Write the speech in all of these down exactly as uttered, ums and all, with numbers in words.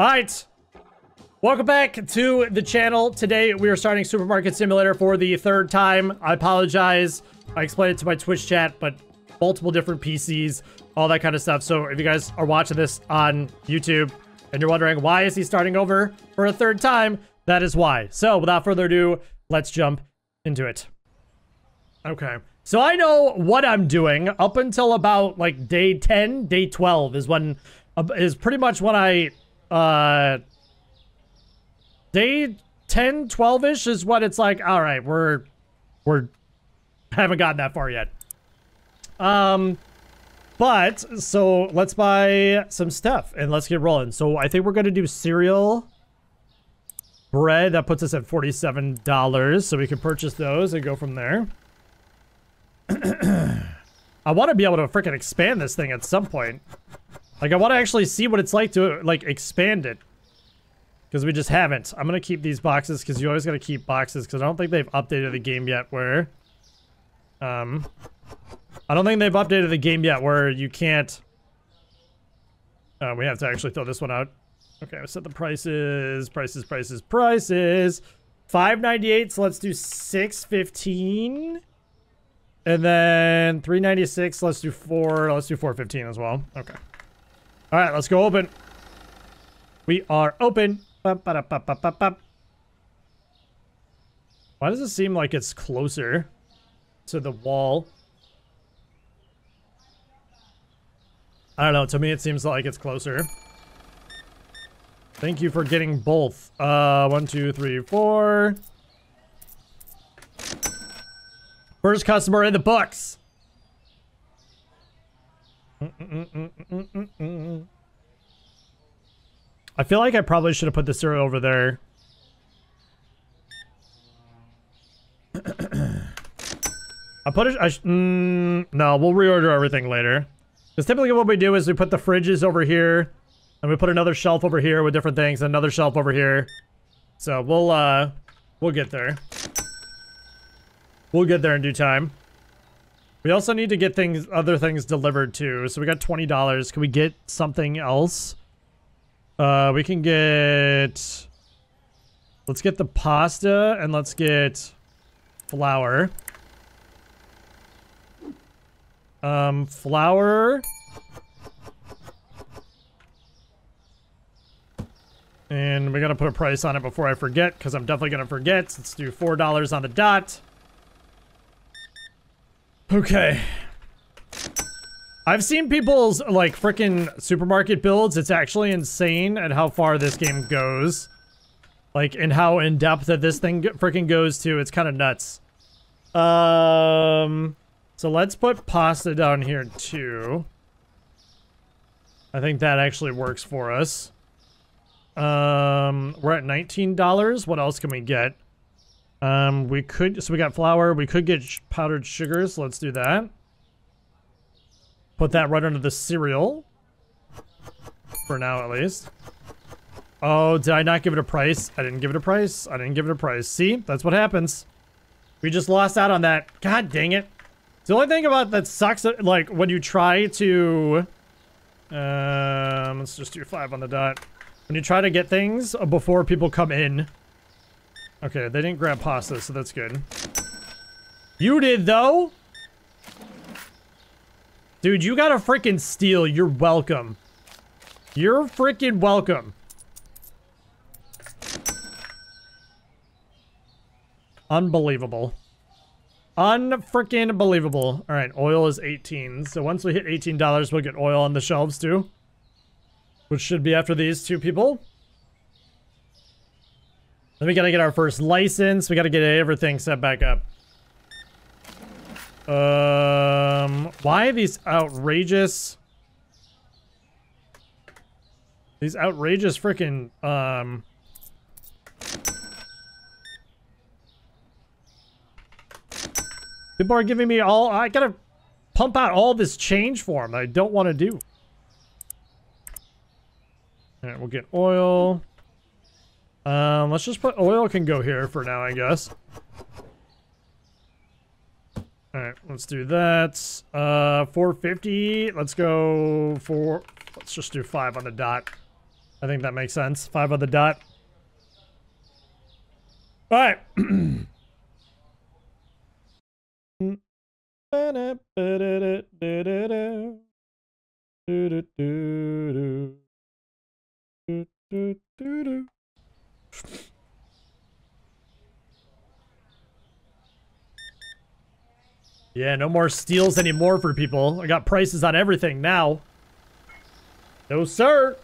All right, welcome back to the channel. Today we are starting Supermarket Simulator for the third time. I apologize. I explained it to my Twitch chat, but multiple different P Cs, all that kind of stuff. So if you guys are watching this on YouTube and you're wondering why is he starting over for a third time, that is why. So without further ado, let's jump into it. Okay. So I know what I'm doing up until about like day ten, day twelve is when uh, is pretty much when I uh day ten, twelve-ish is when it's like, all right, we're we're haven't gotten that far yet. Um but so let's buy some stuff and let's get rolling. So I think we're going to do cereal, bread. That puts us at forty-seven dollars, so we can purchase those and go from there. I want to be able to freaking expand this thing at some point. Like, I want to actually see what it's like to, like, expand it. Because we just haven't. I'm going to keep these boxes, because you always got to keep boxes, because I don't think they've updated the game yet where... Um... I don't think they've updated the game yet where you can't... Uh, we have to actually throw this one out. Okay, I set the prices. Prices, prices, prices. five ninety-eight, so let's do six fifteen. And then three ninety-six, let's do four, let's do four fifteen as well. Okay. All right, let's go open. We are open. Bum, ba, da, ba, ba, ba, ba. Why does it seem like it's closer to the wall? I don't know. To me, it seems like it's closer. Thank you for getting both. Uh, one, two, three, four. First customer in the books. Mm-mm-mm-mm-mm-mm-mm. I feel like I probably should have put the cereal over there. I put it. I sh mm, no, we'll reorder everything later. Because typically what we do is we put the fridges over here, and we put another shelf over here with different things, and another shelf over here. So we'll uh, we'll get there. We'll get there in due time. We also need to get things, other things delivered too. So we got twenty dollars. Can we get something else? Uh, we can get... Let's get the pasta and let's get flour. Um, flour. And we gotta put a price on it before I forget, because I'm definitely gonna forget. Let's do four dollars on the dot. Okay. I've seen people's, like, freaking supermarket builds. It's actually insane at how far this game goes. Like, and how in-depth that this thing freaking goes to. It's kind of nuts. Um, so let's put pasta down here, too. I think that actually works for us. Um, we're at nineteen dollars. What else can we get? Um, we could, so we got flour, we could get sh powdered sugar, so let's do that. Put that right under the cereal. For now, at least. Oh, did I not give it a price? I didn't give it a price. I didn't give it a price. See? That's what happens. We just lost out on that. God dang it. The only thing about that sucks, like, when you try to... Um, let's just do five on the dot. When you try to get things before people come in... Okay, they didn't grab pasta, so that's good. You did, though! Dude, you got a freaking steal. You're welcome. You're freaking welcome. Unbelievable. Unfreaking believable. Alright, oil is eighteen. So once we hit eighteen dollars, we'll get oil on the shelves, too. Which should be after these two people. Then we gotta get our first license. We gotta get everything set back up. Um, why are these outrageous... These outrageous freaking, um... people are giving me all... I gotta pump out all this change for them that I don't want to do. Alright, we'll get oil... Um, let's just put oil can go here for now, I guess. Alright, let's do that. Uh, four fifty. Let's go for... Let's just do five on the dot. I think that makes sense. Five on the dot. All right. Yeah, no more steals anymore for people. I got prices on everything now. No, sir.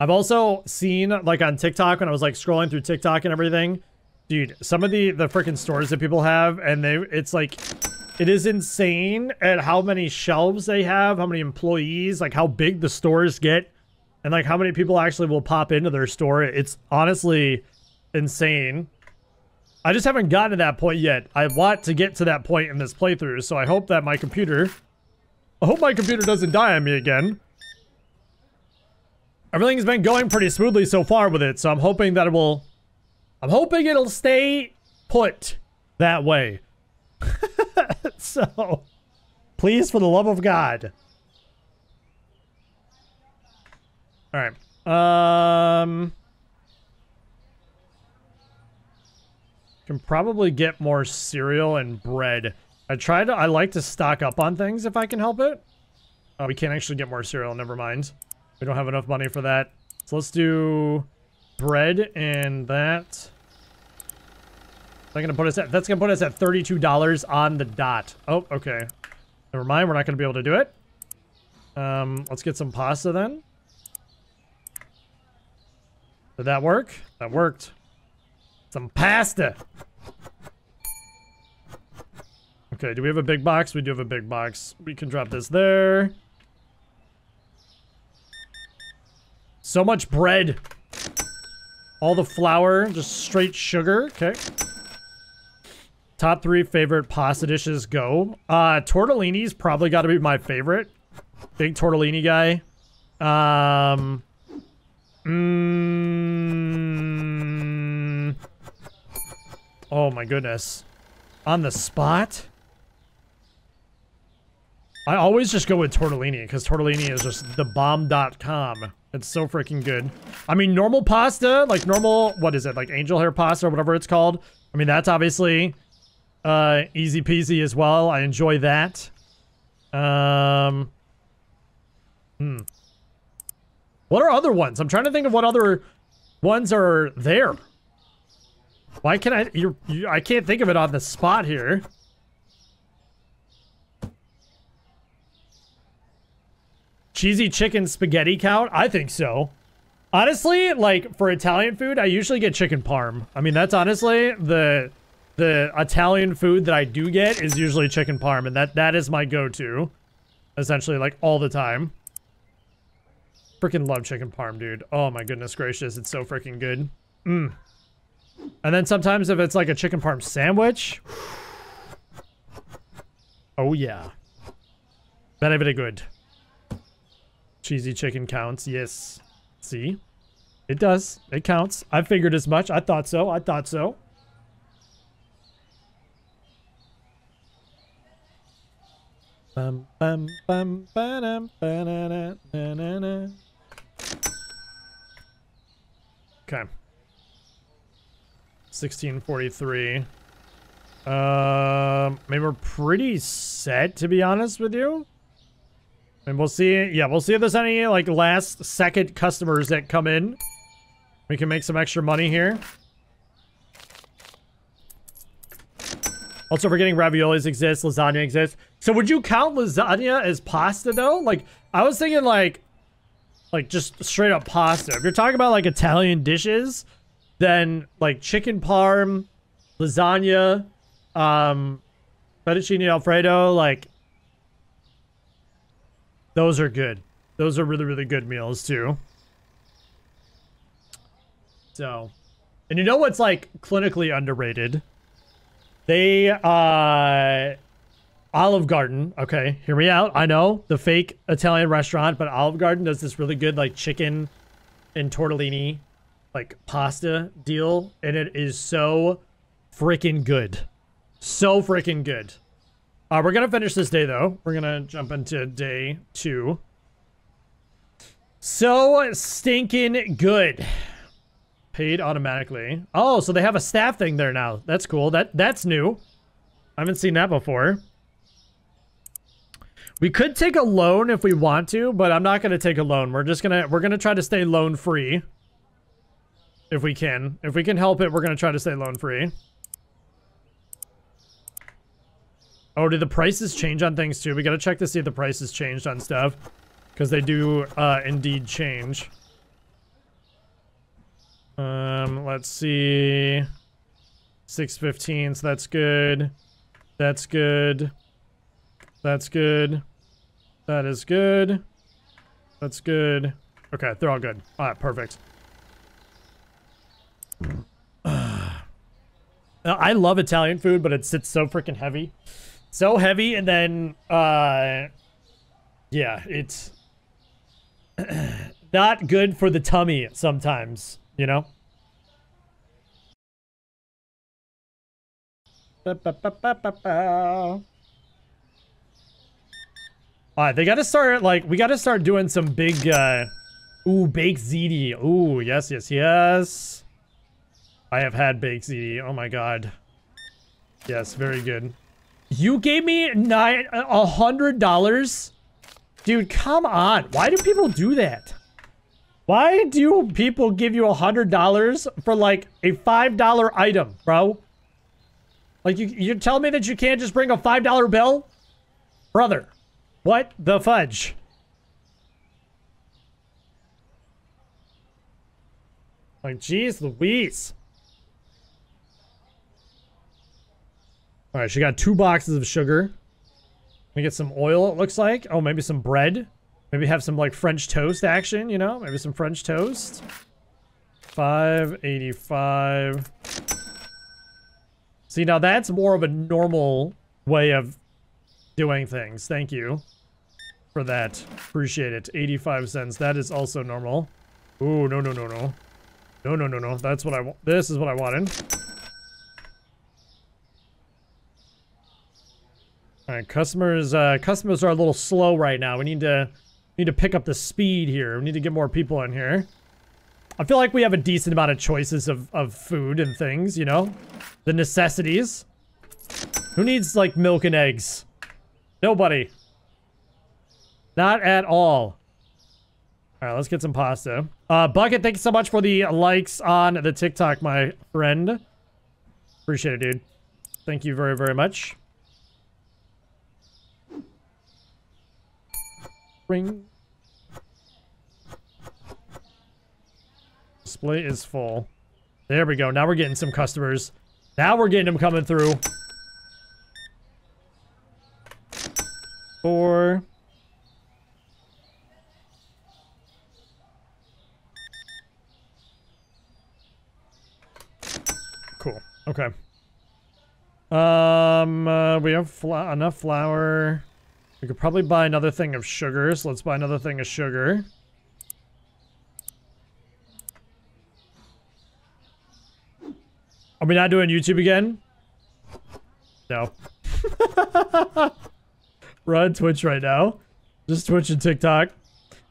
I've also seen, like, on TikTok, when I was like scrolling through TikTok and everything, dude, some of the the freaking stores that people have, and they it's like it is insane at how many shelves they have, how many employees, like how big the stores get, and like how many people actually will pop into their store. It's honestly insane. I just haven't gotten to that point yet. I want to get to that point in this playthrough, so I hope that my computer I hope my computer doesn't die on me again. Everything's been going pretty smoothly so far with it, so I'm hoping that it will... I'm hoping it'll stay put that way. So, please, for the love of God. Alright. Um... Can probably get more cereal and bread. I try to- I like to stock up on things if I can help it. Oh, we can't actually get more cereal, never mind. We don't have enough money for that. So let's do bread and that. That's gonna put us at- that's gonna put us at thirty-two dollars on the dot. Oh, okay. Never mind, we're not gonna be able to do it. Um, let's get some pasta then. Did that work? That worked. Some pasta! Okay, do we have a big box? We do have a big box. We can drop this there. So much bread. All the flour, just straight sugar. Okay. Top three favorite pasta dishes go. Uh, tortellini's probably got to be my favorite. Big tortellini guy. Um, mm, oh my goodness. On the spot? I always just go with tortellini, because tortellini is just the bomb dot com. It's so freaking good. I mean, normal pasta, like normal, what is it, like angel hair pasta or whatever it's called. I mean, that's obviously uh, easy peasy as well. I enjoy that. Um, hmm. What are other ones? I'm trying to think of what other ones are there. Why can't I, you're, you, I can't think of it on the spot here. Cheesy chicken spaghetti count? I think so. Honestly, like, for Italian food, I usually get chicken parm. I mean, that's honestly the the Italian food that I do get is usually chicken parm, and that that is my go-to, essentially, like, all the time. Freaking love chicken parm, dude. Oh my goodness gracious, it's so freaking good. Mmm. And then sometimes if it's like a chicken parm sandwich, oh yeah, very very good. Cheesy chicken counts, yes. See, it does. It counts. I figured as much. I thought so. I thought so. Bum bum bum ba-dum, ba-da-da, na-na-na. Okay. sixteen forty-three. Um, maybe we're pretty set, to be honest with you. And we'll see. Yeah, we'll see if there's any, like, last second customers that come in. We can make some extra money here. Also, forgetting raviolis exist, lasagna exists. So would you count lasagna as pasta, though? Like, I was thinking, like, like, just straight up pasta. If you're talking about, like, Italian dishes, then, like, chicken parm, lasagna, um, fettuccine alfredo, like, those are good. Those are really, really good meals, too. So, and you know what's, like, clinically underrated? They, uh, Olive Garden, okay, hear me out. I know, the fake Italian restaurant, but Olive Garden does this really good, like, chicken and tortellini, like, pasta deal, and it is so freaking good. So freaking good. Uh, we're going to finish this day, though. We're going to jump into day two. So stinking good. Paid automatically. Oh, so they have a staff thing there now. That's cool. That That's new. I haven't seen that before. We could take a loan if we want to, but I'm not going to take a loan. We're just going to, we're going to try to stay loan free. If we can. If we can help it, we're going to try to stay loan free. Oh, did the prices change on things too? We gotta check to see if the prices changed on stuff, because they do uh, indeed change. Um, let's see, six fifteen. So that's good. That's good. That's good. That is good. That's good. Okay, they're all good. All right, perfect. I love Italian food, but it sits so freaking heavy. So heavy, and then, uh, yeah, it's not good for the tummy sometimes, you know? Alright, they gotta start, like, we gotta start doing some big, uh, ooh, baked ziti. Ooh, yes, yes, yes. I have had baked ziti. Oh my god. Yes, very good. You gave me nine a hundred dollars, dude. Come on. Why do people do that? Why do people give you a hundred dollars for like a five dollar item, bro? Like you, you're telling me that you can't just bring a five dollar bill, brother? What the fudge? Like, geez Louise. All right, she got two boxes of sugar. Let me get some oil, it looks like. Oh, maybe some bread. Maybe have some, like, French toast action, you know? Maybe some French toast. five eighty-five. See, now that's more of a normal way of doing things. Thank you for that. Appreciate it. eighty-five cents. That is also normal. Ooh, no, no, no, no. No, no, no, no. That's what I want. This is what I wanted. All right, customers, uh, customers are a little slow right now. We need to need to pick up the speed here. We need to get more people in here. I feel like we have a decent amount of choices of, of food and things, you know? The necessities. Who needs, like, milk and eggs? Nobody. Not at all. All right, let's get some pasta. Uh, Bucket, thank you so much for the likes on the TikTok, my friend. Appreciate it, dude. Thank you very, very much. Ring. Display is full. There we go. Now we're getting some customers. Now we're getting them coming through. Four. Cool. Okay. Um, uh, we have fla- enough flour. We could probably buy another thing of sugar, so let's buy another thing of sugar. Are we not doing YouTube again? No. We're on Twitch right now. Just Twitch and TikTok.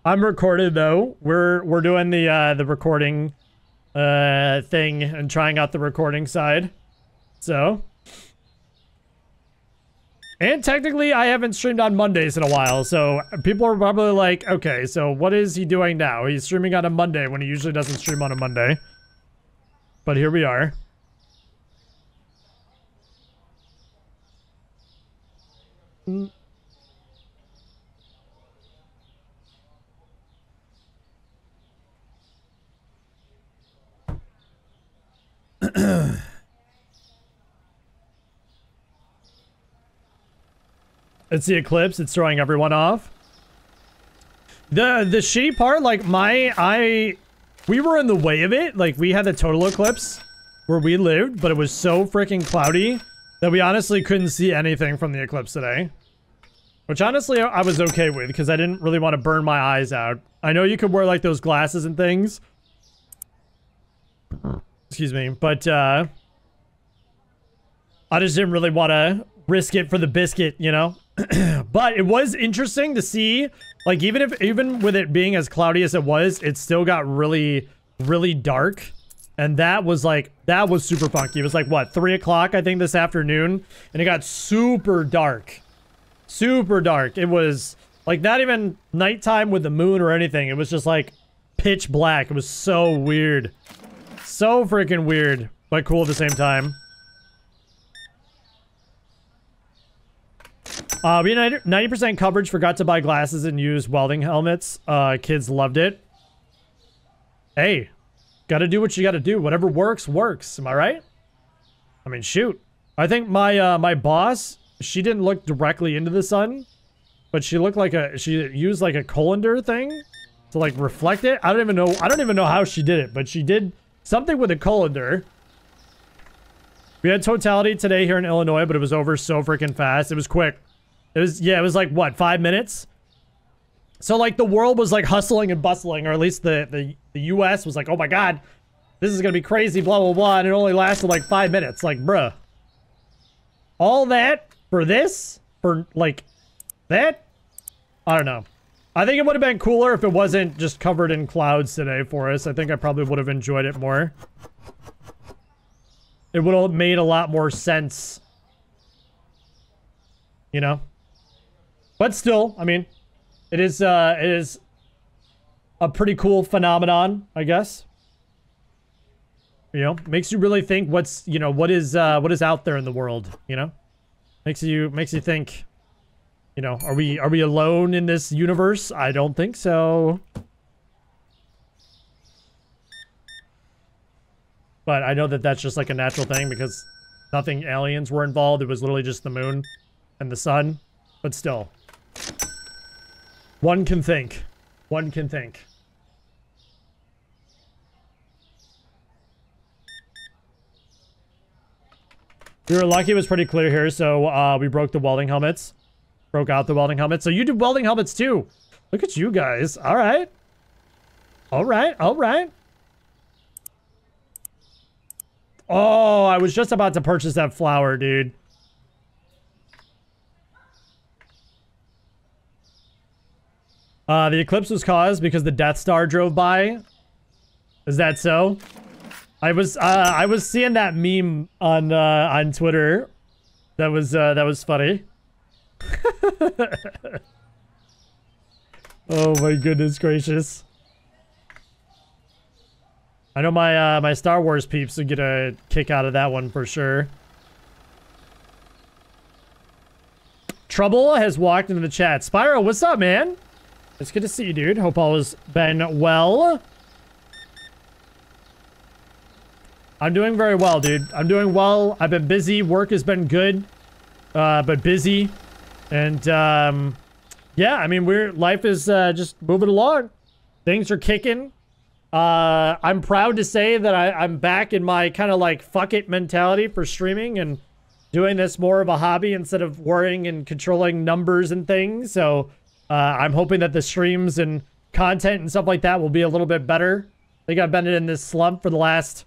I'm recorded though. We're we're doing the uh, the recording uh, thing and trying out the recording side. So. And technically, I haven't streamed on Mondays in a while, so people are probably like, okay, so what is he doing now? He's streaming on a Monday when he usually doesn't stream on a Monday. But here we are. Mm. It's the eclipse. It's throwing everyone off. The the shitty part, like my I, we were in the way of it. Like we had the total eclipse where we lived, but it was so freaking cloudy that we honestly couldn't see anything from the eclipse today. Which honestly I was okay with because I didn't really want to burn my eyes out. I know you could wear like those glasses and things. Excuse me, but uh, I just didn't really want to risk it for the biscuit, you know? But it was interesting to see, like, even if even with it being as cloudy as it was, it still got really, really dark. And that was like, that was super funky. It was like, what, three o'clock, I think, this afternoon? And it got super dark. Super dark. It was, like, not even nighttime with the moon or anything. It was just, like, pitch black. It was so weird. So freaking weird, but cool at the same time. Uh, we had ninety percent coverage, forgot to buy glasses and use welding helmets. Uh, kids loved it. Hey, gotta do what you gotta do. Whatever works, works. Am I right? I mean, shoot. I think my, uh, my boss, she didn't look directly into the sun, but she looked like a, she used like a colander thing to like reflect it. I don't even know, I don't even know how she did it, but she did something with a colander. We had totality today here in Illinois, but it was over so freaking fast. It was quick. It was, yeah, it was like, what, five minutes? So, like, the world was, like, hustling and bustling, or at least the, the, the U S was like, oh my god, this is gonna be crazy, blah, blah, blah, and it only lasted, like, five minutes. Like, bruh. All that for this? For, like, that? I don't know. I think it would have been cooler if it wasn't just covered in clouds today for us. I think I probably would have enjoyed it more. It would have made a lot more sense. You know? But still, I mean, it is, uh, it is a pretty cool phenomenon, I guess. You know, makes you really think what's, you know, what is, uh, what is out there in the world, you know? Makes you, makes you think, you know, are we, are we alone in this universe? I don't think so. But I know that that's just like a natural thing because nothing aliens were involved. It was literally just the moon and the sun, but still. One can think. One can think. We were lucky it was pretty clear here, so uh, we broke the welding helmets. Broke out the welding helmets. So you did welding helmets too. Look at you guys. All right. All right. All right. Oh, I was just about to purchase that flower, dude. Uh, the eclipse was caused because the Death Star drove by. Is that so? I was uh, I was seeing that meme on uh, on Twitter. That was uh, that was funny. Oh my goodness gracious! I know my uh, my Star Wars peeps would get a kick out of that one for sure. Trouble has walked into the chat. Spyro, what's up, man? It's good to see you, dude. Hope all has been well. I'm doing very well, dude. I'm doing well. I've been busy. Work has been good, uh, but busy. And, um, yeah, I mean, we're life is uh, just moving along. Things are kicking. Uh, I'm proud to say that I, I'm back in my kind of like fuck it mentality for streaming and doing this more of a hobby instead of worrying and controlling numbers and things. So... Uh, I'm hoping that the streams and content and stuff like that will be a little bit better. I think I've been in this slump for the last,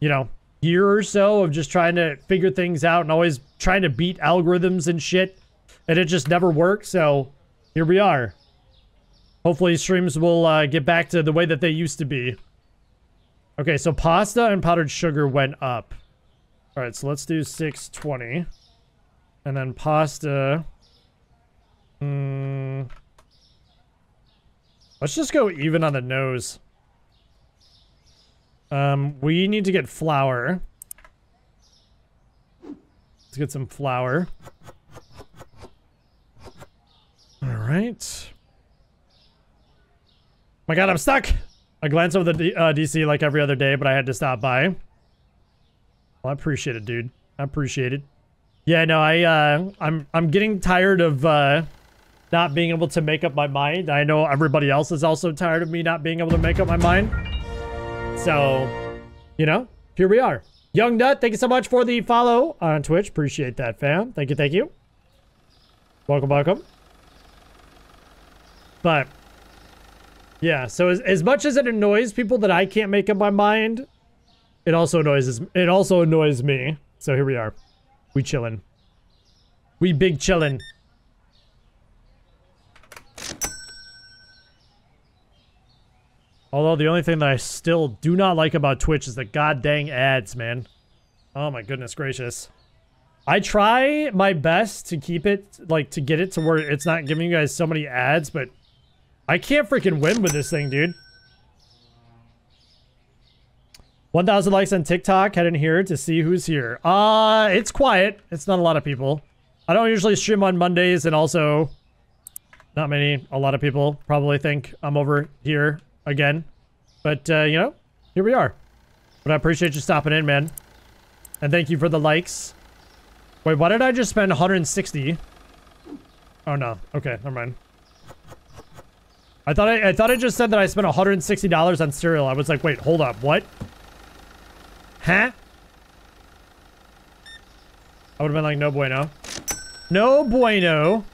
you know, year or so of just trying to figure things out and always trying to beat algorithms and shit. And it just never worked. So here we are. Hopefully streams will uh, get back to the way that they used to be. Okay, so pasta and powdered sugar went up. All right, so let's do six twenty. And then pasta... Hmm. Let's just go even on the nose. Um, we need to get flour. Let's get some flour. All right. My God, I'm stuck. I glance over the D uh, D C like every other day, but I had to stop by. Well, I appreciate it, dude. I appreciate it. Yeah, no, I uh, I'm I'm getting tired of. Uh, Not being able to make up my mind. I know everybody else is also tired of me not being able to make up my mind. So, you know, here we are. Young Nut, thank you so much for the follow on Twitch. Appreciate that, fam. Thank you, thank you. Welcome, welcome. But, yeah, so as, as much as it annoys people that I can't make up my mind, it also annoys, it also annoys me. So here we are. We chillin'. We big chillin'. Although the only thing that I still do not like about Twitch is the goddamn ads, man. Oh my goodness gracious. I try my best to keep it, like, to get it to where it's not giving you guys so many ads, but I can't freaking win with this thing, dude. one thousand likes on TikTok. Head in here to see who's here. Uh, it's quiet. It's not a lot of people. I don't usually stream on Mondays, and also not many. A lot of people probably think I'm over here again. But, uh, you know, here we are. But I appreciate you stopping in, man. And thank you for the likes. Wait, why did I just spend one hundred sixty? Oh, no. Okay, never mind. I thought I, I thought I just said that I spent one hundred sixty dollars on cereal. I was like, wait, hold up. What? Huh? I would have been like, no bueno. No bueno.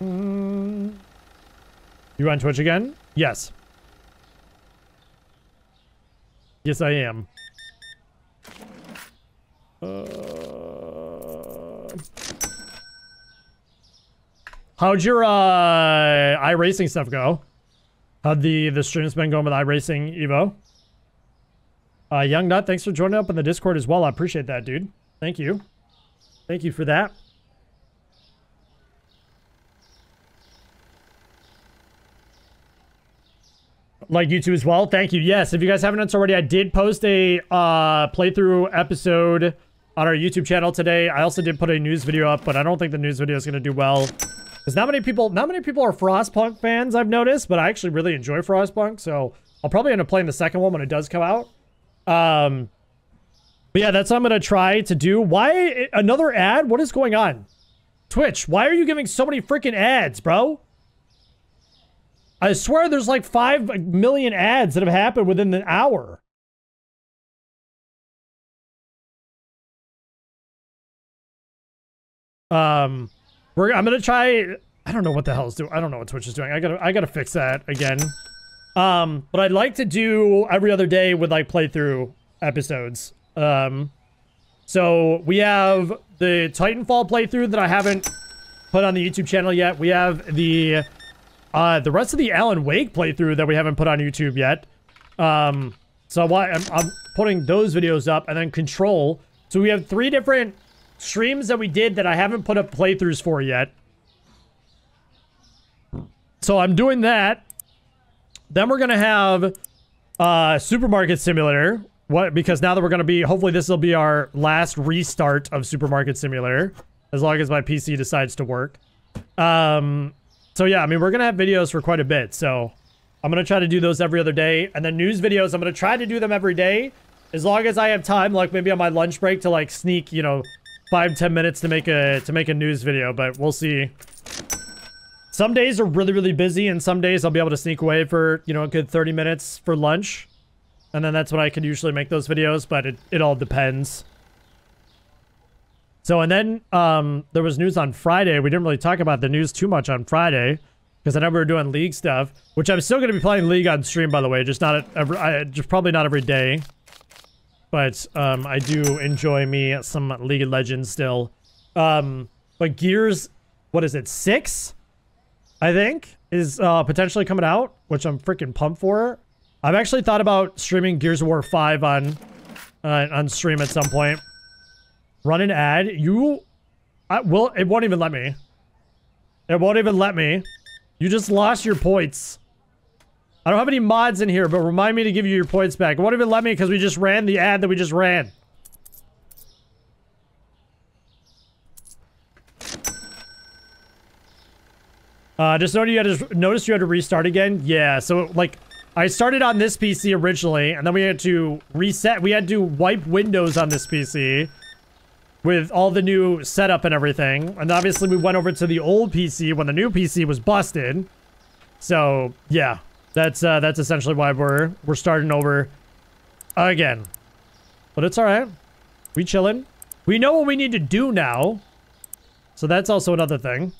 You on Twitch again? Yes. Yes, I am. Uh... How'd your uh, iRacing stuff go? How'd the, the stream's been going with iRacing, Evo? Uh, Young Nut, thanks for joining up on the Discord as well. I appreciate that, dude. Thank you. Thank you for that. Like YouTube as well. Thank you. Yes, if you guys haven't already, I did post a uh, playthrough episode on our YouTube channel today. I also did put a news video up, but I don't think the news video is going to do well. Because not many people, not many people are Frostpunk fans, I've noticed, but I actually really enjoy Frostpunk, so I'll probably end up playing the second one when it does come out. Um, but yeah, that's what I'm going to try to do. Why? Another ad? What is going on? Twitch, why are you giving so many freaking ads, bro? I swear there's like five million ads that have happened within an hour. Um, we're, I'm going to try... I don't know what the hell is doing. I don't know what Twitch is doing. I gotta, I gotta fix that again. Um, but I'd like to do every other day with like playthrough episodes. Um, so we have the Titanfall playthrough that I haven't put on the YouTube channel yet. We have the... Uh, the rest of the Alan Wake playthrough that we haven't put on YouTube yet. Um, so why I'm, I'm putting those videos up, and then Control. So we have three different streams that we did that I haven't put up playthroughs for yet. So I'm doing that. Then we're going to have uh, Supermarket Simulator. What? Because now that we're going to be... Hopefully this will be our last restart of Supermarket Simulator. As long as my P C decides to work. Um... So yeah, I mean, we're going to have videos for quite a bit, so I'm going to try to do those every other day. And then news videos, I'm going to try to do them every day, as long as I have time, like maybe on my lunch break to like sneak, you know, five, ten minutes to make a to make a news video, but we'll see. Some days are really, really busy, and some days I'll be able to sneak away for, you know, a good thirty minutes for lunch. And then that's when I can usually make those videos, but it, it all depends. So, and then um, there was news on Friday. We didn't really talk about the news too much on Friday, because I know we were doing League stuff, which I'm still going to be playing League on stream, by the way. Just not every, I, just probably not every day, but um, I do enjoy me some League of Legends still. Um, but Gears, what is it, six? I think is uh, potentially coming out, which I'm freaking pumped for. I've actually thought about streaming Gears War five on uh, on stream at some point. Run an ad. You... I will... It won't even let me. It won't even let me. You just lost your points. I don't have any mods in here, but remind me to give you your points back. It won't even let me because we just ran the ad that we just ran. Uh, just noticed you had to, noticed you had to restart again. Yeah, so, like, I started on this P C originally, and then we had to reset. We had to wipe Windows on this P C. With all the new setup and everything. And obviously we went over to the old P C when the new P C was busted. So, yeah. That's uh, that's essentially why we're we're starting over again. But it's alright. We chillin'. We know what we need to do now. So that's also another thing.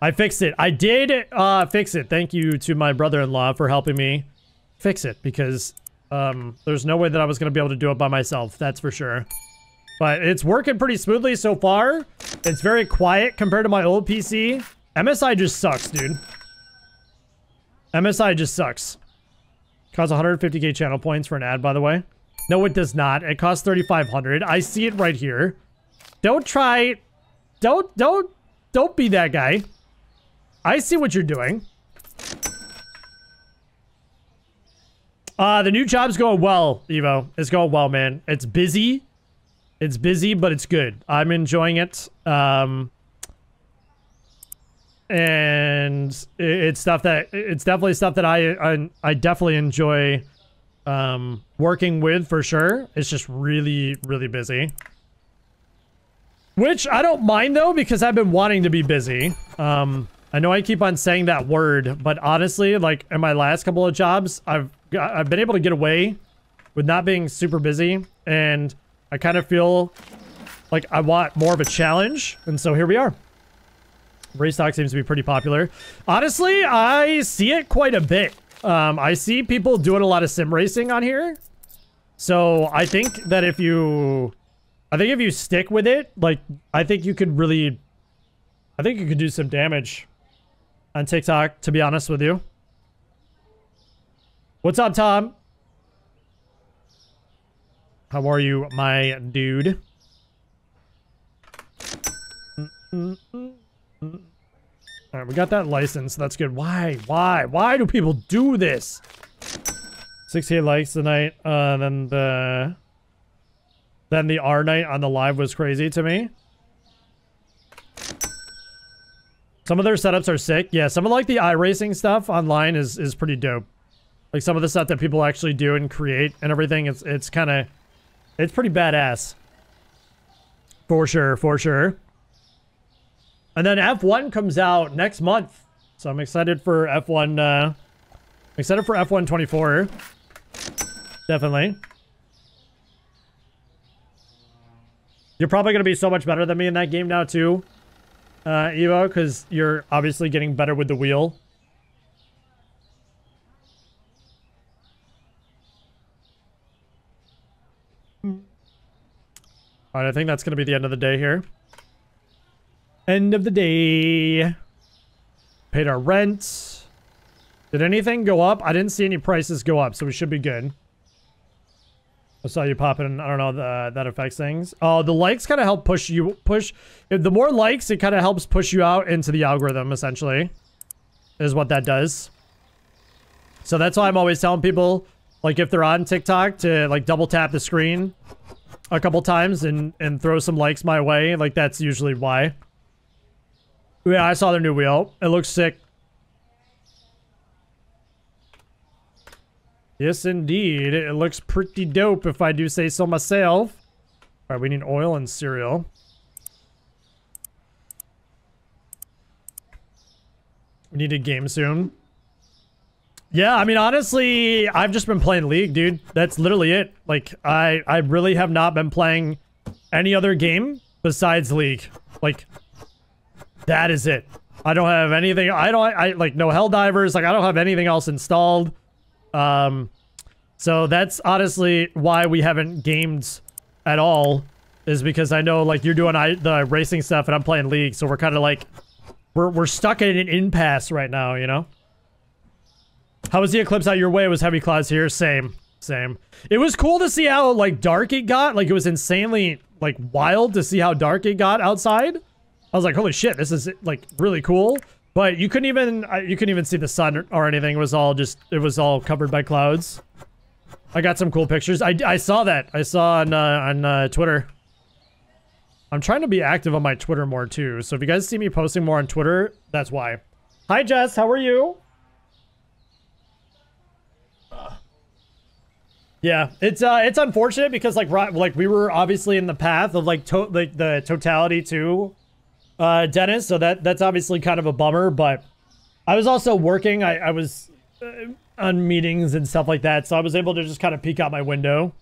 I fixed it. I did uh, fix it. Thank you to my brother-in-law for helping me fix it, because um, there's no way that I was going to be able to do it by myself, that's for sure. But it's working pretty smoothly so far. It's very quiet compared to my old P C. M S I just sucks, dude. M S I just sucks. Costs one hundred fifty K channel points for an ad, by the way. No, it does not. It costs thirty-five hundred. I see it right here. Don't try... Don't, don't, don't be that guy. I see what you're doing. Uh, the new job's going well, Evo. It's going well, man. It's busy. It's busy, but it's good. I'm enjoying it. Um... And it's stuff that it's definitely stuff that I I, I definitely enjoy um, working with for sure. It's just really really busy, which I don't mind though, because I've been wanting to be busy. Um, I know I keep on saying that word, but honestly, like in my last couple of jobs, I've I've been able to get away with not being super busy, and I kind of feel like I want more of a challenge, and so here we are. Race talk seems to be pretty popular. Honestly, I see it quite a bit. Um, I see people doing a lot of sim racing on here. So I think that if you... I think if you stick with it, like, I think you could really... I think you could do some damage on TikTok, to be honest with you. What's up, Tom? How are you, my dude? Mm-mm-mm. Alright, we got that license. That's good. Why? Why? Why do people do this? sixty-eight likes tonight. Uh, then the... Then the R night on the live was crazy to me. Some of their setups are sick. Yeah, some of like the iRacing stuff online is, is pretty dope. Like some of the stuff that people actually do and create and everything. It's, it's kind of... It's pretty badass. For sure, for sure. And then F one comes out next month, so I'm excited for F one. Uh, excited for F one twenty-four, definitely. You're probably gonna be so much better than me in that game now too, uh, Evo, because you're obviously getting better with the wheel. All right, I think that's gonna be the end of the day here. End of the day. Paid our rent. Did anything go up? I didn't see any prices go up, so we should be good. I saw you popping. I don't know. The, that affects things. Oh, the likes kind of help push you. Push. The more likes, it kind of helps push you out into the algorithm, essentially. Is what that does. So that's why I'm always telling people, like, if they're on TikTok, to, like, double tap the screen a couple times and, and throw some likes my way. Like, that's usually why. Yeah, I saw their new wheel. It looks sick. Yes, indeed. It looks pretty dope, if I do say so myself. All right, we need oil and cereal. We need a game soon. Yeah, I mean, honestly, I've just been playing League, dude. That's literally it. Like, I, I really have not been playing any other game besides League. Like... That is it. I don't have anything. I don't. I like no Helldivers. Like I don't have anything else installed. Um, so that's honestly why we haven't gamed at all, is because I know like you're doing I, the racing stuff and I'm playing League, so we're kind of like we're we're stuck in an impasse right now, you know. How was the eclipse out your way? It was heavy clouds here. Same, same. It was cool to see how like dark it got. Like it was insanely like wild to see how dark it got outside. I was like, holy shit, this is, like, really cool. But you couldn't even, you couldn't even see the sun or anything. It was all just, it was all covered by clouds. I got some cool pictures. I, I saw that. I saw on, uh, on uh, Twitter. I'm trying to be active on my Twitter more, too. So if you guys see me posting more on Twitter, that's why. Hi, Jess. How are you? Uh, yeah, it's, uh, it's unfortunate because, like, right, like, we were obviously in the path of, like, to like the totality, too. Uh, Dennis, so that that's obviously kind of a bummer, but I was also working. I, I was uh, on meetings and stuff like that, so I was able to just kind of peek out my window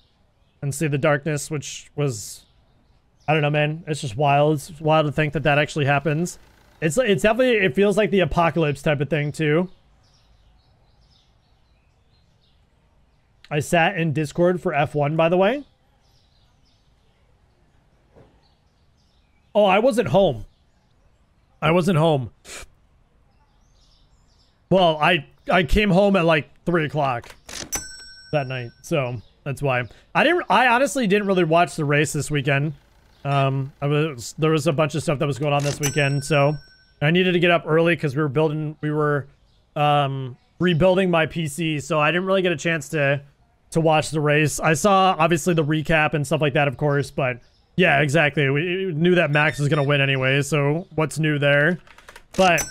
and see the darkness, which was, I don't know, man. It's just wild. It's wild to think that that actually happens. It's it's definitely, it feels like the apocalypse type of thing, too. I sat in Discord for F one, by the way. Oh, I wasn't home. I wasn't home. Well, I, I came home at like three o'clock that night, so that's why. I didn't. I honestly didn't really watch the race this weekend. Um, I was, there was a bunch of stuff that was going on this weekend, so I needed to get up early because we were building, we were um, rebuilding my P C, so I didn't really get a chance to to watch the race. I saw, obviously, the recap and stuff like that, of course, but yeah, exactly. We knew that Max was going to win anyway, so what's new there? But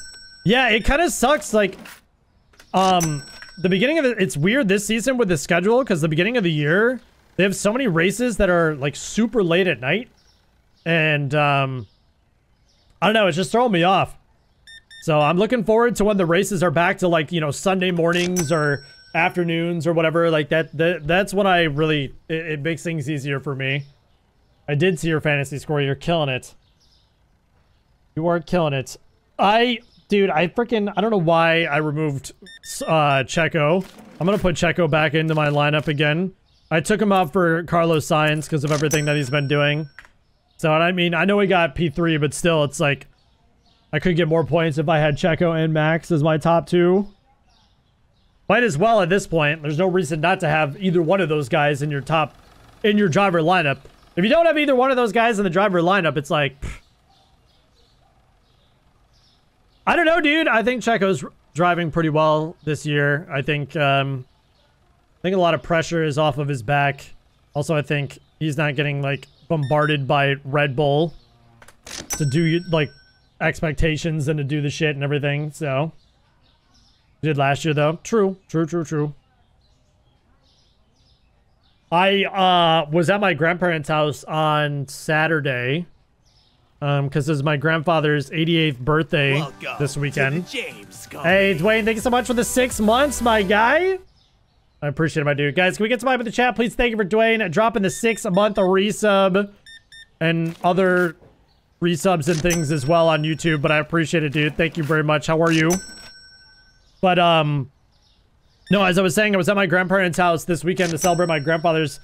yeah, it kind of sucks, like, um, the beginning of it, it's weird this season with the schedule, because the beginning of the year, they have so many races that are, like, super late at night. And, um, I don't know, it's just throwing me off. So I'm looking forward to when the races are back to, like, you know, Sunday mornings or afternoons or whatever. Like, that, that that's when I really, it, it makes things easier for me. I did see your fantasy score. You're killing it. You are killing it. I, dude, I freaking, I don't know why I removed, uh, Checo. I'm gonna put Checo back into my lineup again. I took him out for Carlos Sainz because of everything that he's been doing. So, I mean, I know we got P three, but still, it's like, I could get more points if I had Checo and Max as my top two. Might as well at this point. There's no reason not to have either one of those guys in your top, in your driver lineup. If you don't have either one of those guys in the driver lineup, it's like, pff. I don't know, dude. I think Checo's driving pretty well this year. I think, um, I think a lot of pressure is off of his back. Also, I think he's not getting, like, bombarded by Red Bull to do, like, expectations and to do the shit and everything, so. Did last year, though. True, true, true, true. I, uh, was at my grandparents' house on Saturday, um, because it was my grandfather's eighty-eighth birthday. Welcome this weekend. James, hey, Dwayne, thank you so much for the six months, my guy. I appreciate it, my dude. Guys, can we get some hype in the chat? Please thank you for Dwayne dropping the six-month resub and other resubs and things as well on YouTube, but I appreciate it, dude. Thank you very much. How are you? But, um, no, as I was saying, I was at my grandparents' house this weekend to celebrate my grandfather's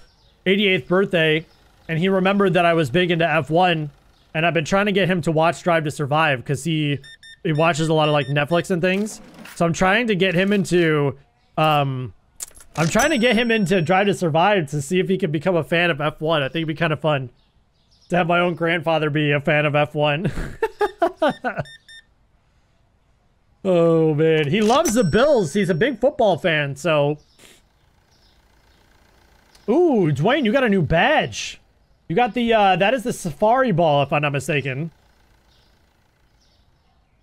eighty-eighth birthday, and he remembered that I was big into F one, and I've been trying to get him to watch Drive to Survive because he, he watches a lot of, like, Netflix and things. So I'm trying to get him into, um... I'm trying to get him into Drive to Survive to see if he can become a fan of F one. I think it'd be kind of fun to have my own grandfather be a fan of F one. Oh, man. He loves the Bills. He's a big football fan, so. Ooh, Dwayne, you got a new badge. You got the, uh, that is the Safari Ball, if I'm not mistaken.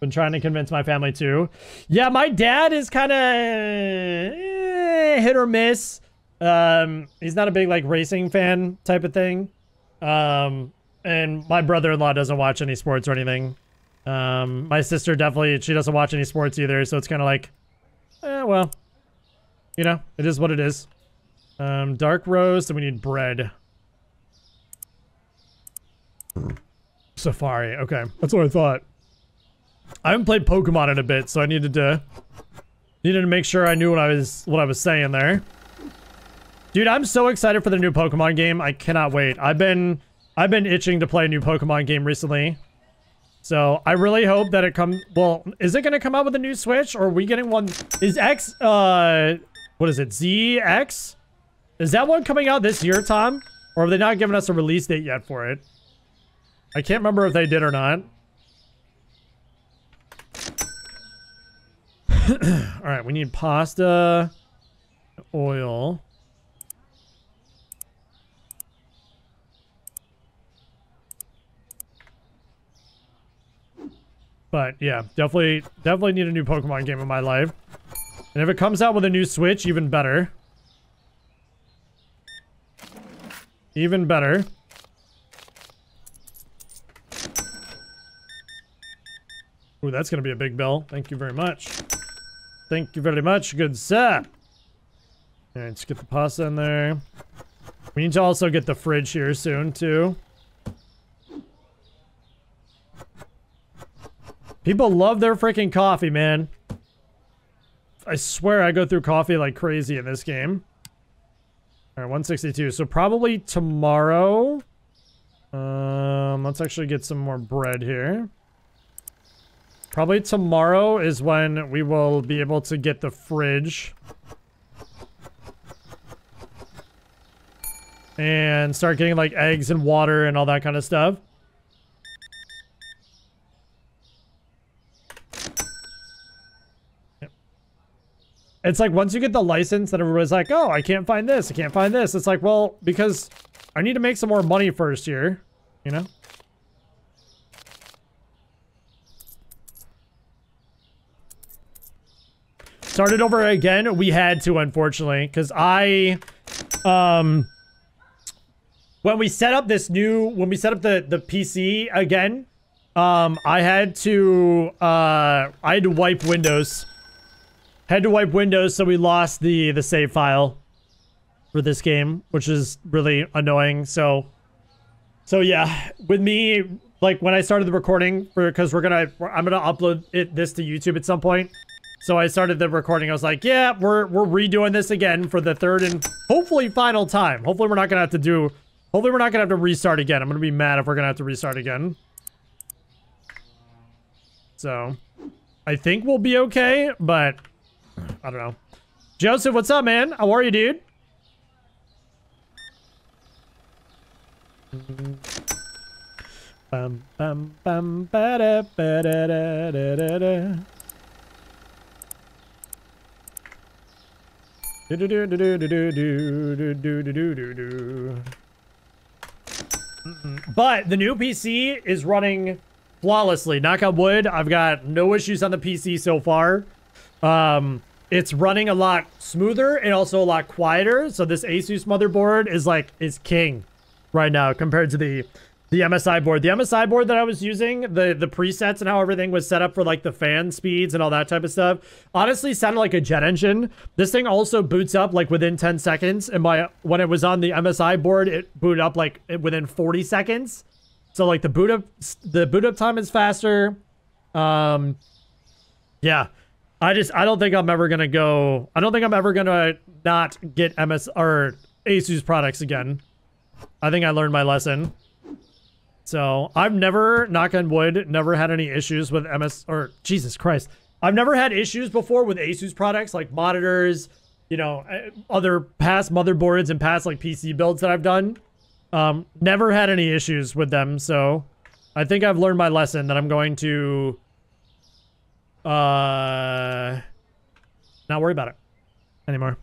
Been trying to convince my family too. Yeah, my dad is kind of eh, hit or miss. Um, he's not a big like racing fan type of thing. Um, and my brother-in-law doesn't watch any sports or anything. Um, my sister definitely, she doesn't watch any sports either. So it's kind of like, eh, well, you know, it is what it is. Um, dark roast and we need bread. Safari. Okay, that's what I thought. I haven't played Pokemon in a bit, so I needed to needed to make sure I knew what I was what I was saying there. Dude, I'm so excited for the new Pokemon game. I cannot wait. I've been I've been itching to play a new Pokemon game recently. So I really hope that it comes. Well, is it gonna come out with a new Switch? Or are we getting one? Is X uh what is it? Z X? Is that one coming out this year, Tom? Or have they not given us a release date yet for it? I can't remember if they did or not. Alright, we need pasta, oil. But yeah, definitely definitely need a new Pokemon game in my life. And if it comes out with a new Switch, even better. Even better. Ooh, that's gonna be a big bill. Thank you very much. Thank you very much. Good set. All right, let's get the pasta in there. We need to also get the fridge here soon, too. People love their freaking coffee, man. I swear I go through coffee like crazy in this game. All right, one sixty-two. So probably tomorrow. Um, let's actually get some more bread here. Probably tomorrow is when we will be able to get the fridge and start getting like eggs and water and all that kind of stuff. Yep. It's like once you get the license, then everybody's like, oh, I can't find this, I can't find this. It's like, well, because I need to make some more money first here, you know? Started over again. We had to, unfortunately, because I, um, when we set up this new, when we set up the, the P C again, um, I had to, uh, I had to wipe Windows. Had to wipe Windows, so we lost the, the save file for this game, which is really annoying. So, so yeah, with me, like when I started the recording for, cause we're gonna, I'm gonna upload it, this to YouTube at some point. So I started the recording. I was like, yeah, we're, we're redoing this again for the third and hopefully final time. Hopefully we're not going to have to do, hopefully we're not going to have to restart again. I'm going to be mad if we're going to have to restart again. So I think we'll be okay, but I don't know. Joseph, what's up, man? How are you, dude? Bum, bum, bum, ba-da, ba-da, da, da, da, da. Do do do do do do do do do do do. But the new P C is running flawlessly. Knock on wood. I've got no issues on the P C so far. Um, it's running a lot smoother and also a lot quieter. So this ASUS motherboard is like is king right now compared to the the M S I board. The M S I board that I was using, the the presets and how everything was set up for like the fan speeds and all that type of stuff, honestly sounded like a jet engine. This thing also boots up like within ten seconds, and my when it was on the M S I board, it booted up like within forty seconds. So like the boot up the boot up time is faster. Um, yeah, I just I don't think I'm ever gonna go. I don't think I'm ever gonna not get M S or ASUS products again. I think I learned my lesson. So I've never, knock on wood, never had any issues with M S, or Jesus Christ. I've never had issues before with ASUS products like monitors, you know, other past motherboards and past like P C builds that I've done. Um, never had any issues with them. So I think I've learned my lesson that I'm going to uh, not worry about it anymore.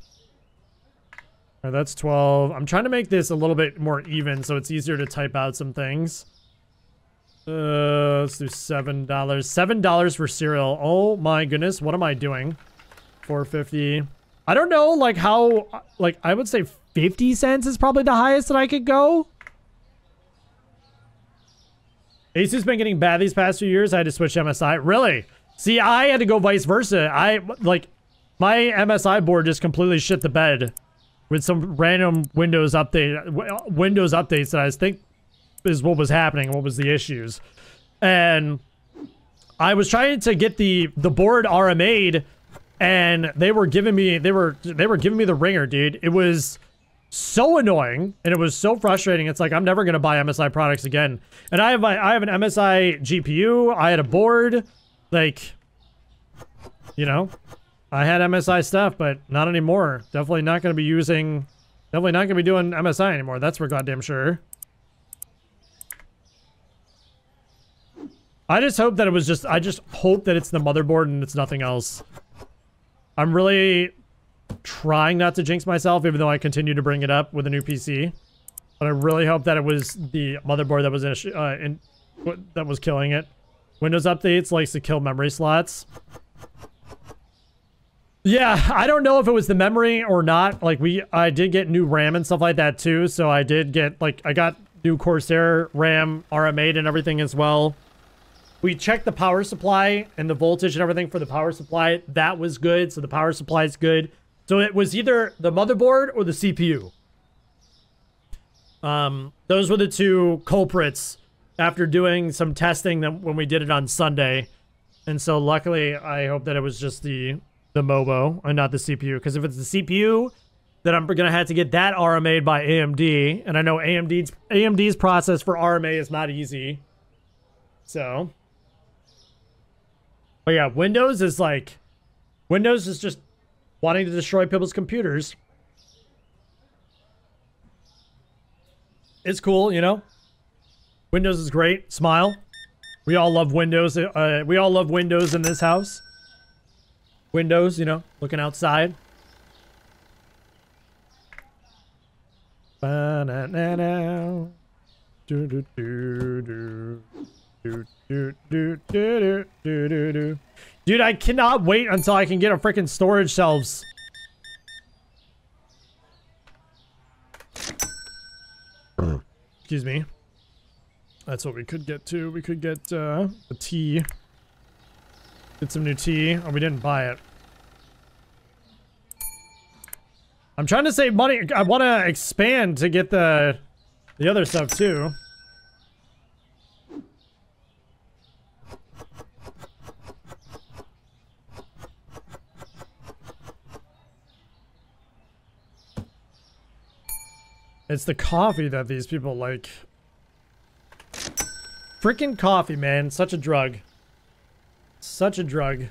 All right, that's twelve. I'm trying to make this a little bit more even so it's easier to type out some things. Uh, let's do seven dollars. seven dollars for cereal. Oh my goodness, what am I doing? four fifty. I don't know, like how, like I would say fifty cents is probably the highest that I could go. ASUS has been getting bad these past few years. I had to switch M S I. Really? See, I had to go vice versa. I, like, my M S I board just completely shit the bed with some random Windows update, Windows updates that I think is what was happening, what was the issues. And I was trying to get the the board R M A'd, and they were giving me they were they were giving me the ringer, dude. It was so annoying and it was so frustrating. It's like I'm never gonna buy M S I products again. And I have my I have an M S I G P U. I had a board, like, you know. I had M S I stuff, but not anymore. Definitely not going to be using... Definitely not going to be doing M S I anymore. That's for goddamn sure. I just hope that it was just... I just hope that it's the motherboard and it's nothing else. I'm really trying not to jinx myself, even though I continue to bring it up with a new P C. But I really hope that it was the motherboard that was in, uh, in, that was killing it. Windows updates likes to kill memory slots. Yeah, I don't know if it was the memory or not. Like, we, I did get new RAM and stuff like that too. So I did get, like, I got new Corsair RAM, R M eight and everything as well. We checked the power supply and the voltage and everything for the power supply. That was good. So the power supply is good. So it was either the motherboard or the C P U. Um, those were the two culprits after doing some testing that when we did it on Sunday. And so luckily, I hope that it was just the... the MOBO and not the C P U, because if it's the C P U, that I'm gonna have to get that R M A'd by A M D, and I know A M D's A M D's process for R M A is not easy. So, but yeah, Windows is like, Windows is just wanting to destroy people's computers. It's cool, you know. Windows is great. Smile. We all love Windows. Uh, we all love Windows in this house. Windows, you know, looking outside. Ba-na-na-na. Do-do-do-do. Do-do-do-do-do-do-do-do. Dude, I cannot wait until I can get a freaking storage shelves. Excuse me. That's what we could get to. We could get uh, the tea. Get some new tea. Oh, we didn't buy it. I'm trying to save money. I want to expand to get the the other stuff too. It's the coffee that these people like. Freaking coffee, man. Such a drug. Such a drug.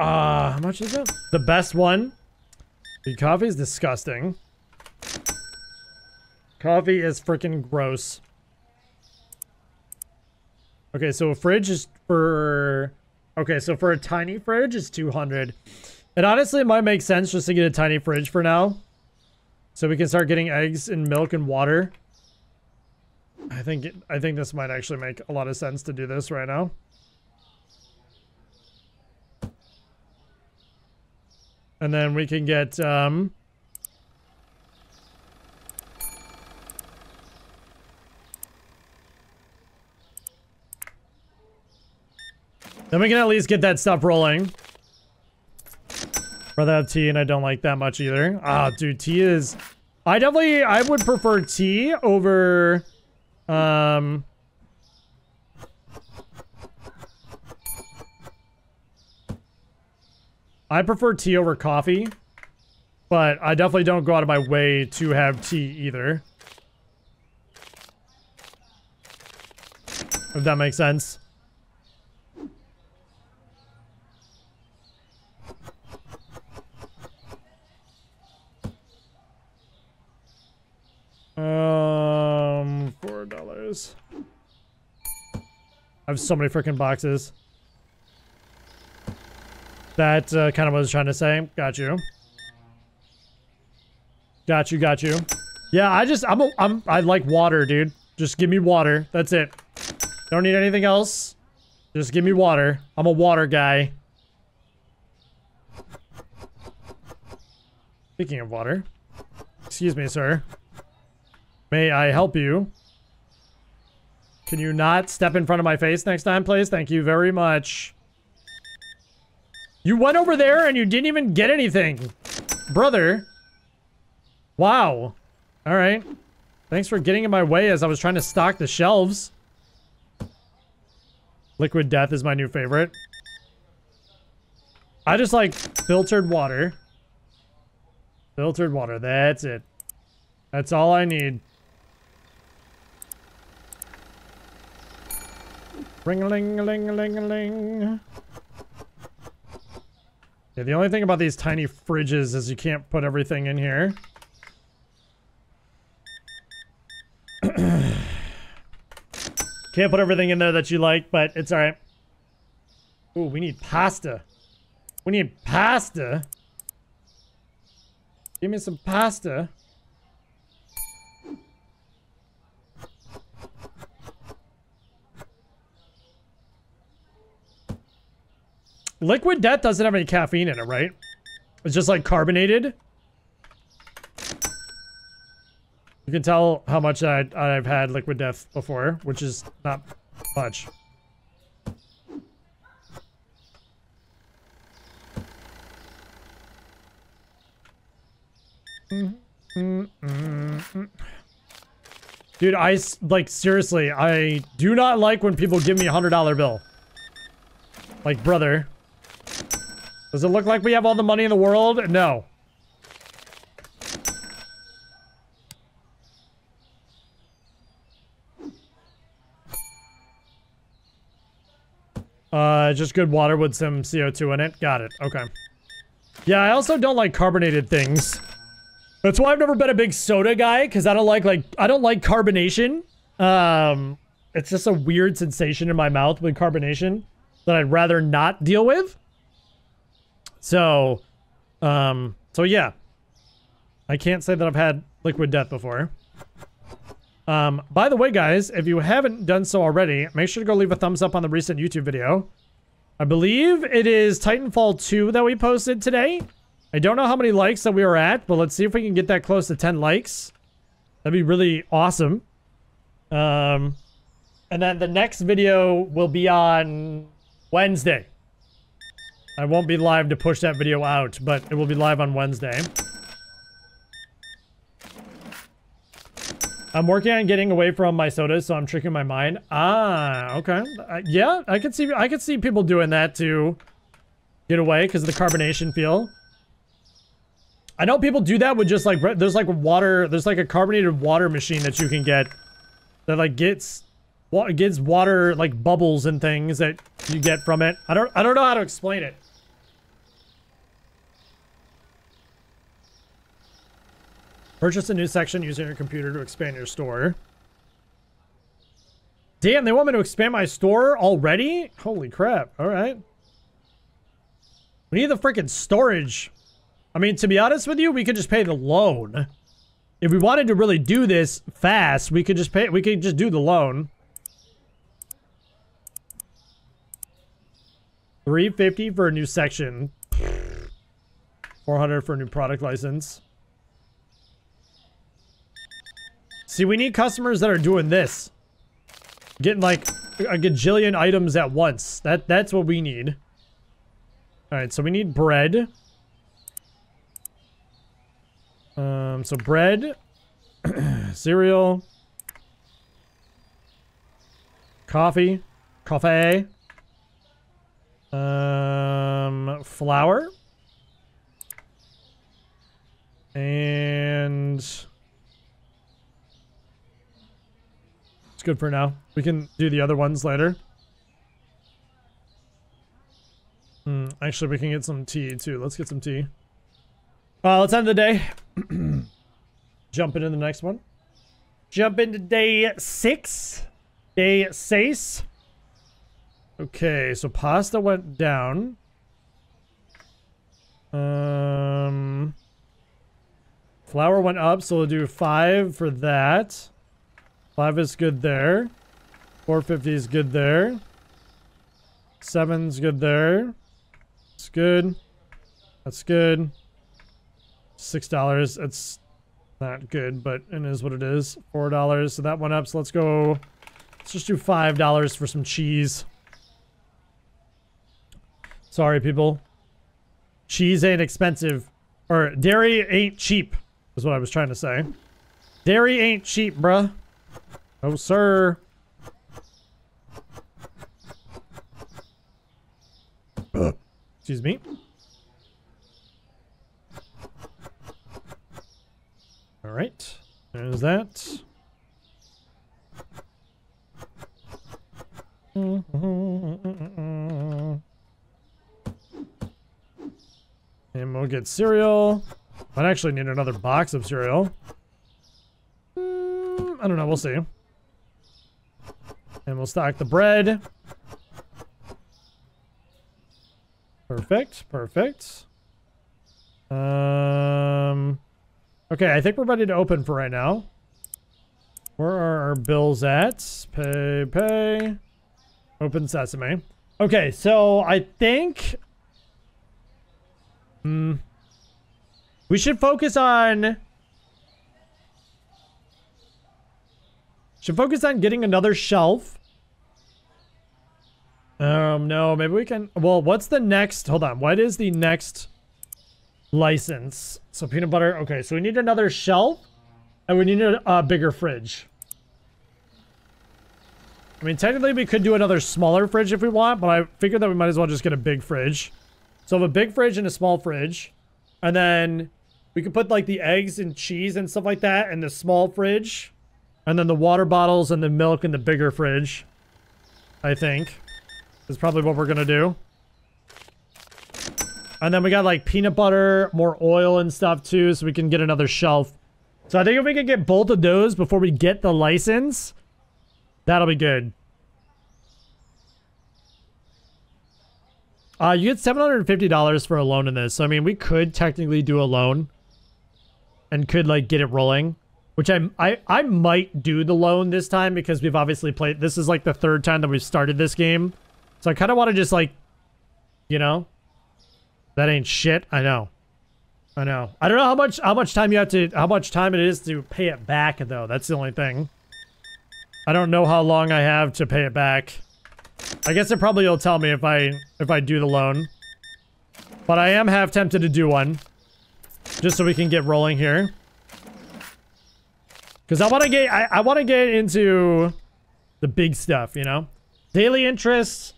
Ah, uh, how much is it? The best one. The coffee is disgusting. Coffee is freaking gross. Okay, so a fridge is for... Okay, so for a tiny fridge, it's two hundred. And honestly, it might make sense just to get a tiny fridge for now. So we can start getting eggs and milk and water. I think, I think this might actually make a lot of sense to do this right now. And then we can get... Um, Then we can at least get that stuff rolling. Rather have tea, and I don't like that much either. Ah, dude, tea is... I definitely... I would prefer tea over... Um... I prefer tea over coffee. But I definitely don't go out of my way to have tea either. If that makes sense. Um, four dollars. I have so many freaking boxes. That uh, kind of what I was trying to say. Got you. Got you. Got you. Yeah, I just I'm a, I'm I like water, dude. Just give me water. That's it. Don't need anything else. Just give me water. I'm a water guy. Speaking of water, excuse me, sir. May I help you? Can you not step in front of my face next time, please? Thank you very much. You went over there and you didn't even get anything. Brother. Wow. All right. Thanks for getting in my way as I was trying to stock the shelves. Liquid Death is my new favorite. I just like filtered water. Filtered water. That's it. That's all I need. Ring-a-ling-a-ling-a-ling-a-ling. Yeah, the only thing about these tiny fridges is you can't put everything in here. Can't put everything in there that you like, but it's alright. Ooh, we need pasta. We need pasta. Give me some pasta. Liquid Death doesn't have any caffeine in it, right? It's just like carbonated. You can tell how much I, I've had Liquid Death before, which is not much. Mm-hmm. Mm-hmm. Dude, I, like, seriously, I do not like when people give me a hundred dollar bill. Like, brother. Does it look like we have all the money in the world? No. Uh, just good water with some C O two in it. Got it. Okay. Yeah, I also don't like carbonated things. That's why I've never been a big soda guy, because I don't like, like, I don't like carbonation. Um, it's just a weird sensation in my mouth with carbonation that I'd rather not deal with. So, um, so yeah. I can't say that I've had Liquid Death before. Um, by the way, guys, if you haven't done so already, make sure to go leave a thumbs up on the recent YouTube video. I believe it is Titanfall two that we posted today. I don't know how many likes that we were at, but let's see if we can get that close to ten likes. That'd be really awesome. Um, and then the next video will be on Wednesday. I won't be live to push that video out, but it will be live on Wednesday. I'm working on getting away from my sodas, so I'm tricking my mind. Ah, okay. Uh, yeah, I could see I could see people doing that to get away because of the carbonation feel. I know people do that with just like, there's like water, there's like a carbonated water machine that you can get that like gets, gets water like bubbles and things that you get from it. I don't, I don't know how to explain it. Purchase a new section using your computer to expand your store. Damn, they want me to expand my store already? Holy crap. All right. We need the freaking storage. I mean, to be honest with you, we could just pay the loan. If we wanted to really do this fast, we could just pay, we could just do the loan. three fifty for a new section. four hundred for a new product license. See, we need customers that are doing this. Getting like a gajillion items at once. That that's what we need. Alright, so we need bread. Um, so bread, cereal, coffee, coffee, um, flour, and it's good for now. We can do the other ones later. Hmm, actually, we can get some tea too. Let's get some tea. Uh, let's end the day. Jump into the next one. Jump into day six. Day seis. Okay, so pasta went down. Um, flour went up, so we'll do five for that. Five is good there. four fifty is good there. Seven's good there. It's good. That's good. Six dollars. It's not good, but it is what it is. Four dollars. So that went up. So let's go. Let's just do five dollars for some cheese. Sorry, people. Cheese ain't expensive, or dairy ain't cheap. Is what I was trying to say. Dairy ain't cheap, bruh. Oh, sir. Excuse me. All right, there's that. And we'll get cereal. I'd actually need another box of cereal. Mm, I don't know, we'll see. And we'll stock the bread. Perfect, perfect. Um... Okay, I think we're ready to open for right now. Where are our bills at? Pay, pay. Open sesame. Okay, so I think... Hmm. We should focus on... Should focus on getting another shelf. Um, no, maybe we can... Well, what's the next... Hold on, what is the next... license? So peanut butter. Okay, so we need another shelf and we need a, a bigger fridge. I mean, technically we could do another smaller fridge if we want, but I figured that we might as well just get a big fridge. So I have a big fridge and a small fridge. And then we could put like the eggs and cheese and stuff like that in the small fridge. And then the water bottles and the milk in the bigger fridge, I think, is probably what we're gonna do. And then we got like peanut butter, more oil and stuff too, so we can get another shelf. So I think if we can get both of those before we get the license, that'll be good. Uh, you get seven hundred fifty dollars for a loan in this. So, I mean, we could technically do a loan and could like get it rolling, which I, I, I might do the loan this time because we've obviously played. This is like the third time that we've started this game. So I kind of want to just like, you know, that ain't shit. I know. I know. I don't know how much, how much time you have to, how much time it is to pay it back though. That's the only thing. I don't know how long I have to pay it back. I guess it probably will tell me if I if I do the loan. But I am half tempted to do one. Just so we can get rolling here. Cause I wanna get I, I wanna get into the big stuff, you know? Daily interest.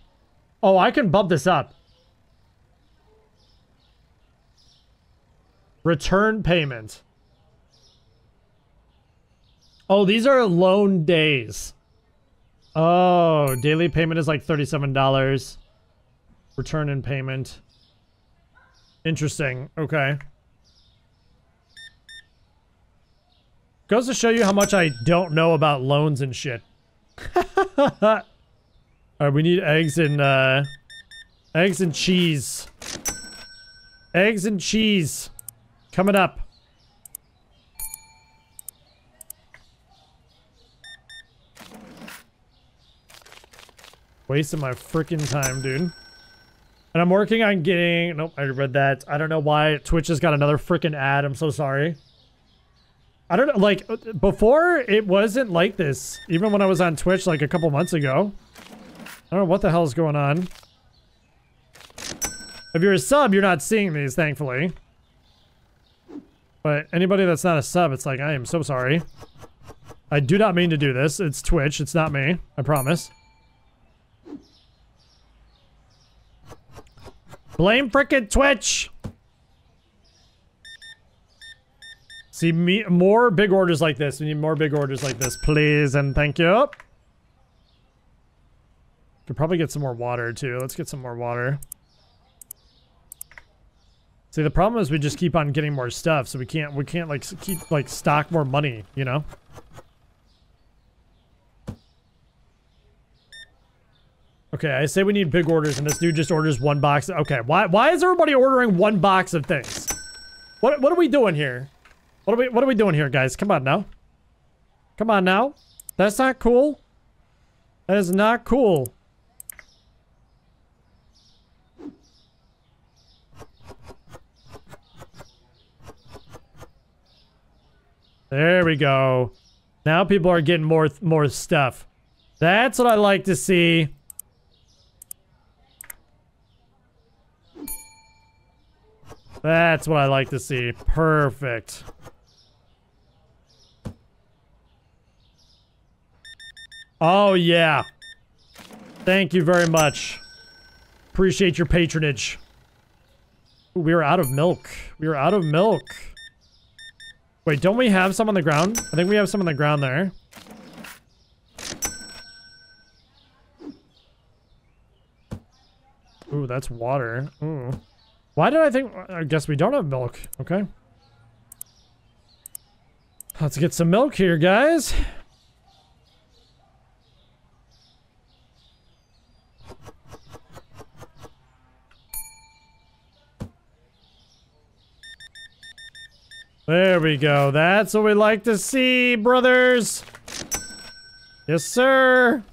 Oh, I can bump this up. Return payment. Oh, these are loan days. Oh, daily payment is like thirty-seven dollars. Return in payment. Interesting. Okay. Goes to show you how much I don't know about loans and shit. All right, we need eggs and uh, eggs and cheese. Eggs and cheese coming up. Wasting my freaking time, dude. And I'm working on getting... Nope, I read that. I don't know why Twitch has got another freaking ad. I'm so sorry. I don't know. Like, before, it wasn't like this. Even when I was on Twitch, like, a couple months ago. I don't know what the hell is going on. If you're a sub, you're not seeing these, thankfully. But anybody that's not a sub, it's like, I am so sorry. I do not mean to do this. It's Twitch. It's not me. I promise. Blame frickin' Twitch! See, me, more big orders like this. We need more big orders like this, please, and thank you. Could probably get some more water, too. Let's get some more water. See, the problem is we just keep on getting more stuff, so we can't, we can't, like, keep, like, stock more money, you know? Okay, I say we need big orders, and this dude just orders one box. Okay, why why is everybody ordering one box of things? What what are we doing here? What are we what are we doing here, guys? Come on now. Come on now. That's not cool. That is not cool. There we go. Now people are getting more more stuff. That's what I like to see. That's what I like to see. Perfect. Oh, yeah. Thank you very much. Appreciate your patronage. Ooh, we are out of milk. We are out of milk. Wait, don't we have some on the ground? I think we have some on the ground there. Ooh, that's water. Ooh. Why did I think... I guess we don't have milk. Okay. Let's get some milk here, guys. There we go. That's what we like to see, brothers. Yes, sir.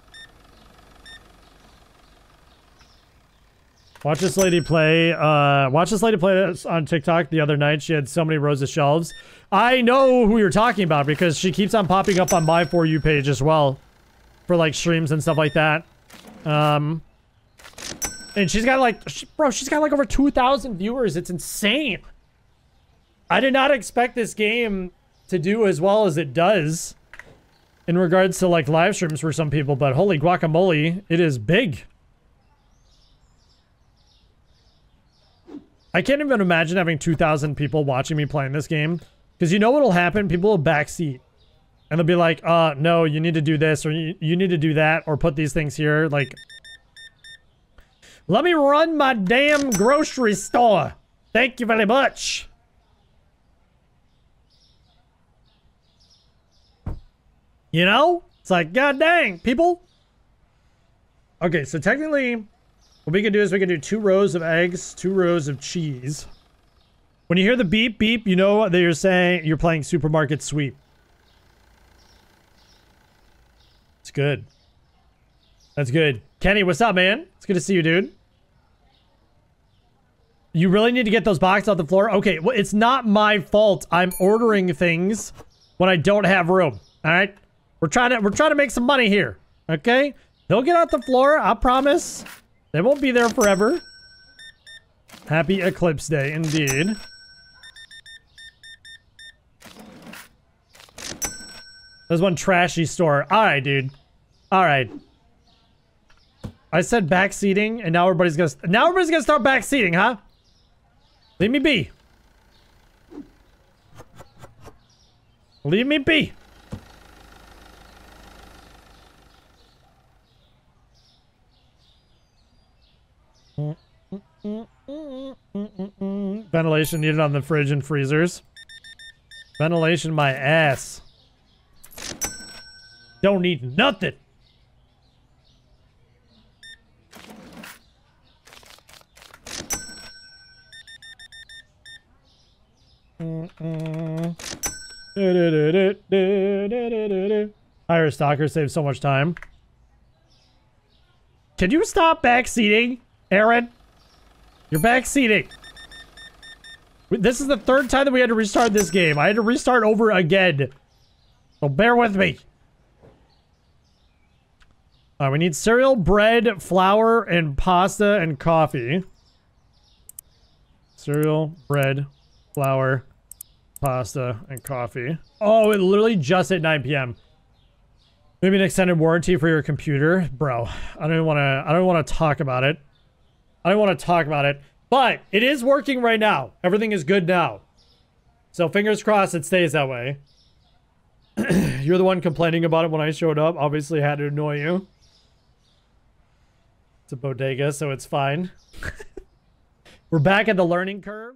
Watch this lady play, uh, watch this lady play this on TikTok the other night. She had so many rows of shelves. I know who you're talking about because she keeps on popping up on my For You page as well for like streams and stuff like that. Um, and she's got like, she, bro, she's got like over two thousand viewers. It's insane. I did not expect this game to do as well as it does. in regards to like live streams for some people, but holy guacamole, it is big. I can't even imagine having two thousand people watching me playing this game, because you know what'll happen? People will backseat and they'll be like, uh, no, you need to do this, or you, you need to do that, or put these things here. Like, let me run my damn grocery store. Thank you very much. You know? It's like, god dang, people. Okay, so technically, what we can do is we can do two rows of eggs, two rows of cheese. When you hear the beep, beep, you know that you're saying you're playing Supermarket Sweep. It's good. That's good. Kenny, what's up, man? It's good to see you, dude. You really need to get those boxes off the floor? Okay, well, it's not my fault. I'm ordering things when I don't have room. All right, we're trying to we're trying to make some money here. Okay, they'll get off the floor. I promise. They won't be there forever. Happy Eclipse Day, indeed. There's one trashy store. All right, dude. All right. I said backseating, and now everybody's gonna now everybody's gonna start backseating, huh? Leave me be. Leave me be. Ventilation needed on the fridge and freezers. Ventilation my ass. Don't need nothing. Hire a stalker saves so much time. Can you stop backseating, Aaron? You're backseating. This is the third time that we had to restart this game. I had to restart over again. So bear with me. Alright, we need cereal, bread, flour, and pasta, and coffee. Cereal, bread, flour, pasta, and coffee. Oh, it literally just hit nine P M Maybe an extended warranty for your computer. Bro, I don't want to, I don't want to talk about it. I don't want to talk about it, but it is working right now. Everything is good now. So fingers crossed it stays that way. You're the one complaining about it when I showed up. Obviously had to annoy you. It's a bodega, so it's fine. We're back at the learning curve.